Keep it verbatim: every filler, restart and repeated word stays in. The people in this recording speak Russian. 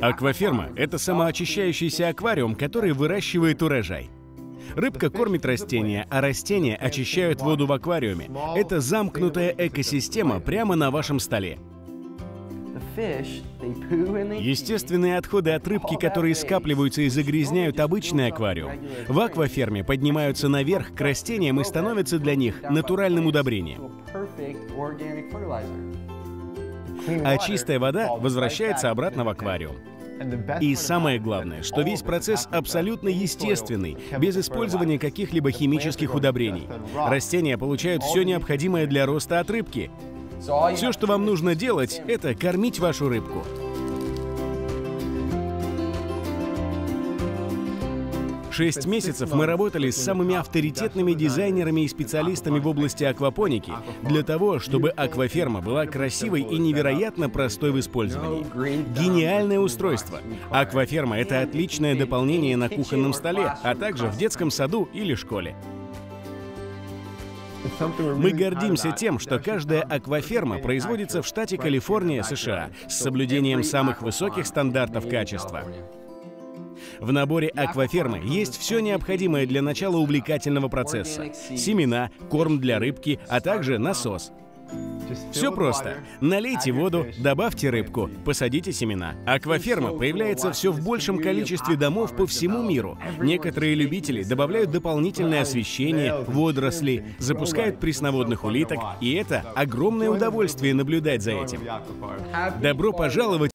Акваферма – это самоочищающийся аквариум, который выращивает урожай. Рыбка кормит растения, а растения очищают воду в аквариуме. Это замкнутая экосистема прямо на вашем столе. Естественные отходы от рыбки, которые скапливаются и загрязняют обычный аквариум, в акваферме поднимаются наверх к растениям и становятся для них натуральным удобрением. А чистая вода возвращается обратно в аквариум. И самое главное, что весь процесс абсолютно естественный, без использования каких-либо химических удобрений. Растения получают все необходимое для роста от рыбки. Все, что вам нужно делать, это кормить вашу рыбку. Шесть месяцев мы работали с самыми авторитетными дизайнерами и специалистами в области аквапоники для того, чтобы акваферма была красивой и невероятно простой в использовании. Гениальное устройство. Акваферма — это отличное дополнение на кухонном столе, а также в детском саду или школе. Мы гордимся тем, что каждая акваферма производится в штате Калифорния, США, с соблюдением самых высоких стандартов качества. В наборе аквафермы есть все необходимое для начала увлекательного процесса: семена, корм для рыбки, а также насос. Все просто. Налейте воду, добавьте рыбку, посадите семена. Акваферма появляется все в большем количестве домов по всему миру. Некоторые любители добавляют дополнительное освещение, водоросли, запускают пресноводных улиток, и это огромное удовольствие наблюдать за этим. Добро пожаловать!